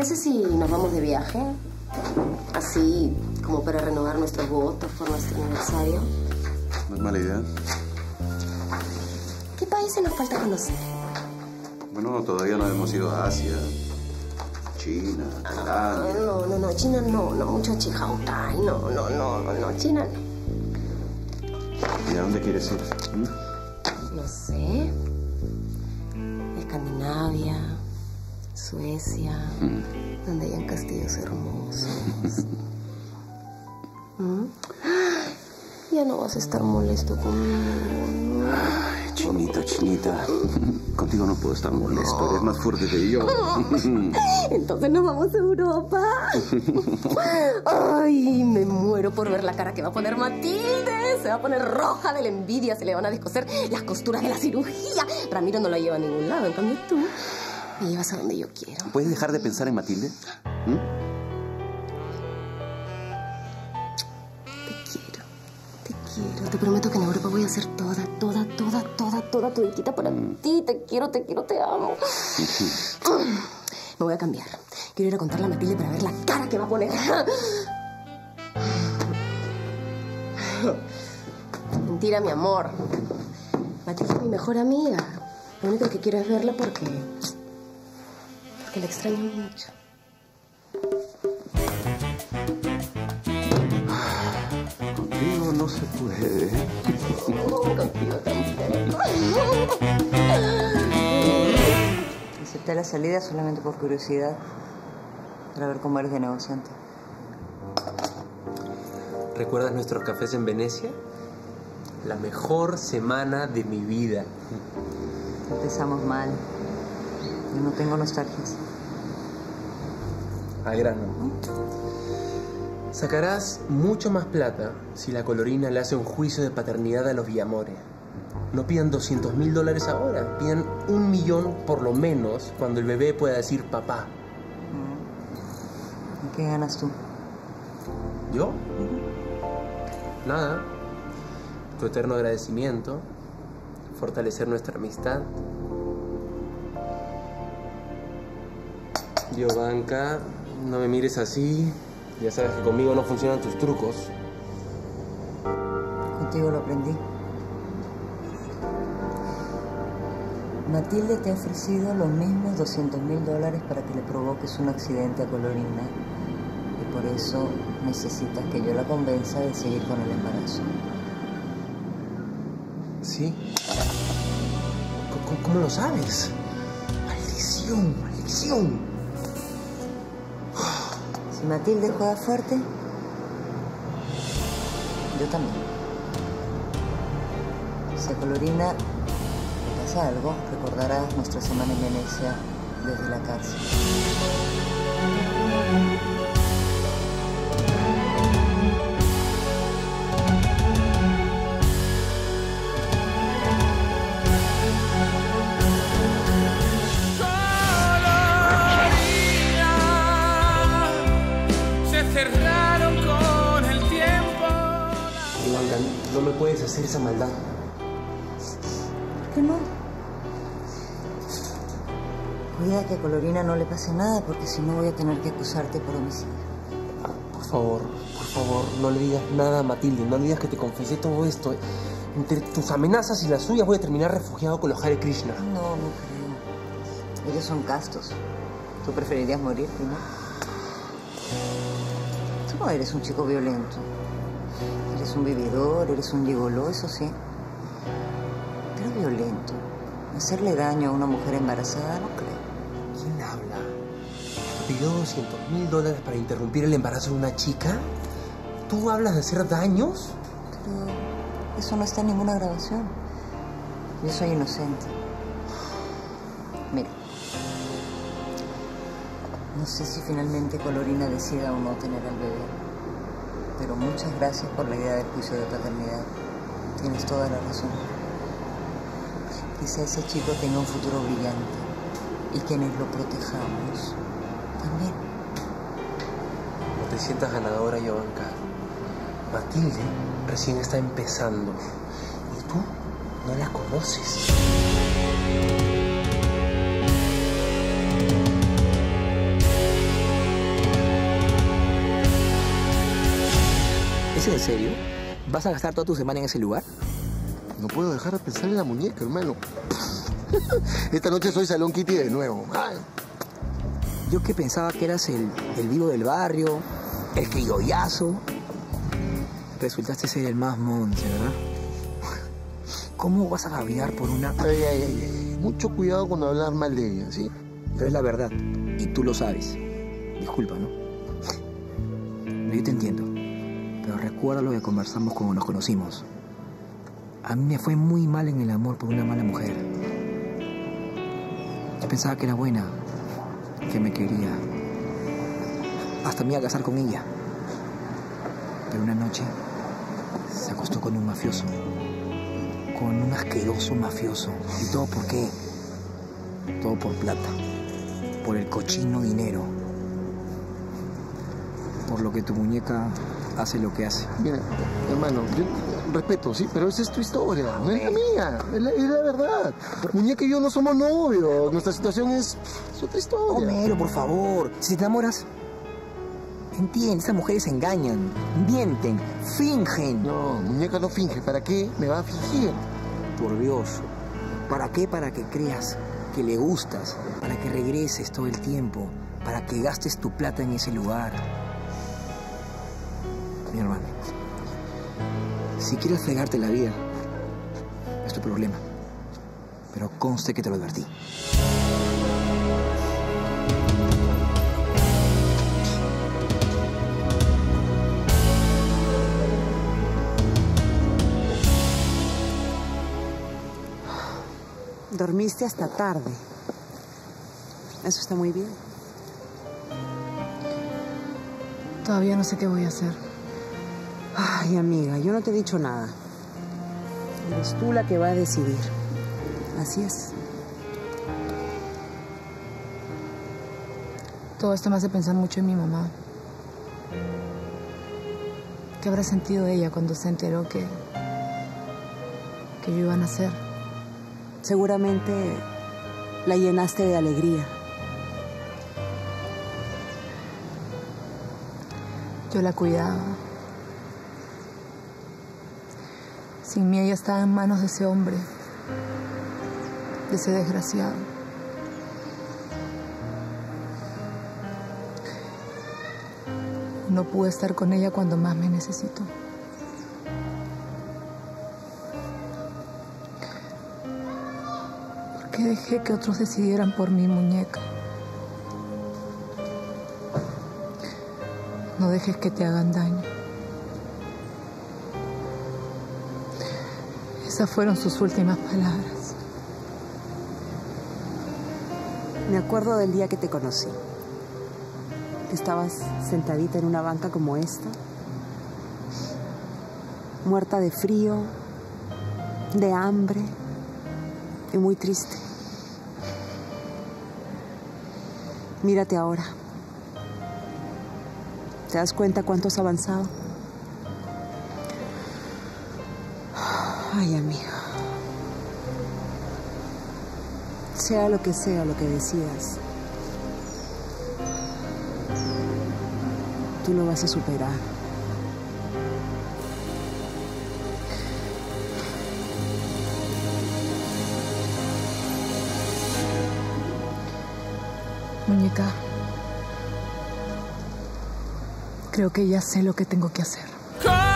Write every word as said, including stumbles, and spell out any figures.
parece si nos vamos de viaje? Así, como para renovar nuestros votos por nuestro aniversario. No es mala idea. ¿Qué países nos falta conocer? Bueno, todavía no hemos ido a Asia, China, Tailandia. Ah, no, no, no, China no, no, mucho Chihautai, no, no, no, no, China no. ¿Y a dónde quieres ir? ¿Mm? No sé. Escandinavia, Suecia, mm. donde hayan castillos hermosos. ¿Mm? Ya no vas a estar molesto conmigo. Ay, Chinita, Chinita. Contigo no puedo estar molesto. Eres más fuerte que yo. Entonces nos vamos a Europa. Ay, me muero por ver la cara que va a poner Matilde. Se va a poner roja de la envidia. Se le van a descoser las costuras de la cirugía. Ramiro no la lleva a ningún lado. En cambio tú me llevas a donde yo quiero. ¿Puedes dejar de pensar en Matilde? ¿Mm? Te prometo que en Europa voy a hacer toda, toda, toda, toda, toda tu dietita para mm. ti. Te quiero, te quiero, te amo. Me voy a cambiar. Quiero ir a contarle a Matilde para ver la cara que va a poner. Mentira, mi amor. Matilde es mi mejor amiga. Lo único que quiero es verla porque... porque la extraño mucho. No se puede. Acepté la salida solamente por curiosidad, para ver cómo eres de negociante. ¿Recuerdas nuestros cafés en Venecia? La mejor semana de mi vida. Empezamos mal. Yo no tengo nostalgias. Al grano. Sacarás mucho más plata si la Colorina le hace un juicio de paternidad a los Villamores. No pidan doscientos mil dólares ahora, pidan un millón por lo menos cuando el bebé pueda decir papá. ¿Qué ganas tú? ¿Yo? Nada. Tu eterno agradecimiento, fortalecer nuestra amistad. Giovanca, no me mires así. Ya sabes que conmigo no funcionan tus trucos. Contigo lo aprendí. Matilde te ha ofrecido los mismos doscientos mil dólares para que le provoques un accidente a Colorina. Y por eso necesitas que yo la convenza de seguir con el embarazo. ¿Sí? ¿Cómo, cómo lo sabes? ¡Maldición! ¡Maldición! Si Matilde juega fuerte, yo también. Si a Colorina te pasa algo, recordarás nuestra semana en Venecia desde la cárcel. No me puedes hacer esa maldad. ¿Por qué no? Cuida que a Colorina no le pase nada, porque si no voy a tener que acusarte por homicidio. Por favor, por favor, no le digas nada a Matilde. No le digas que te confesé todo esto. Entre tus amenazas y las suyas voy a terminar refugiado con los Hare Krishna. No, no creo. Ellos son castos. Tú preferirías morir, ¿no? Tú no eres un chico violento. Eres un vividor, eres un gigoló, eso sí. Pero violento. Hacerle daño a una mujer embarazada, no creo. ¿Quién habla? ¿Te pidió doscientos mil dólares para interrumpir el embarazo de una chica? ¿Tú hablas de hacer daños? Pero eso no está en ninguna grabación. Yo soy inocente. Mira. No sé si finalmente Colorina decida o no tener al bebé. Pero muchas gracias por la idea del juicio de paternidad. Tienes toda la razón. Quizá ese chico tenga un futuro brillante y quienes lo protejamos también. No te sientas ganadora, Giovanca. Matilde recién está empezando y tú no la conoces. ¿Es en serio? ¿Vas a gastar toda tu semana en ese lugar? No puedo dejar de pensar en la muñeca, hermano. Esta noche soy Salón Kitty de nuevo. Ay. Yo que pensaba que eras el, el vivo del barrio, el criolloyazo. Resultaste ser el más monce, ¿verdad? ¿Cómo vas a gaviar por una...? Ay, ay, ay. Mucho cuidado cuando hablar mal de ella, ¿sí? Pero es la verdad, y tú lo sabes. Disculpa, ¿no? Yo te entiendo, pero recuerda lo que conversamos cuando nos conocimos. A mí me fue muy mal en el amor por una mala mujer. Yo pensaba que era buena, que me quería. Hasta me iba a casar con ella. Pero una noche se acostó con un mafioso. Con un asqueroso mafioso. ¿Y todo por qué? Todo por plata. Por el cochino dinero. Por lo que tu muñeca hace lo que hace. Mira, hermano, yo... respeto, sí, pero esa es tu historia, no es la mía, es la, es la verdad. Muñeca y yo no somos novios, nuestra situación es, es otra historia. Homero, por favor, si te enamoras, entiende, esas mujeres engañan, mienten, fingen. No, muñeca no finge, ¿para qué me va a fingir? Por Dios, ¿para qué? Para que creas que le gustas, para que regreses todo el tiempo, para que gastes tu plata en ese lugar. Mi hermano. Si quieres fregarte la vida, es tu problema. Pero conste que te lo advertí. Dormiste hasta tarde. Eso está muy bien. Todavía no sé qué voy a hacer. Ay, amiga, yo no te he dicho nada. Eres tú la que va a decidir. Así es. Todo esto me hace pensar mucho en mi mamá. ¿Qué habrá sentido ella cuando se enteró que... que yo iba a nacer? Seguramente la llenaste de alegría. Yo la cuidaba. Sin mí ella estaba en manos de ese hombre, de ese desgraciado. No pude estar con ella cuando más me necesitó. ¿Por qué dejé que otros decidieran por mi muñeca? No dejes que te hagan daño. Esas fueron sus últimas palabras. Me acuerdo del día que te conocí. Estabas sentadita en una banca como esta, muerta de frío, de hambre y muy triste. Mírate ahora. ¿Te das cuenta cuánto has avanzado? Ay, amiga, sea lo que sea, lo que decidas, tú lo vas a superar. Muñeca, creo que ya sé lo que tengo que hacer.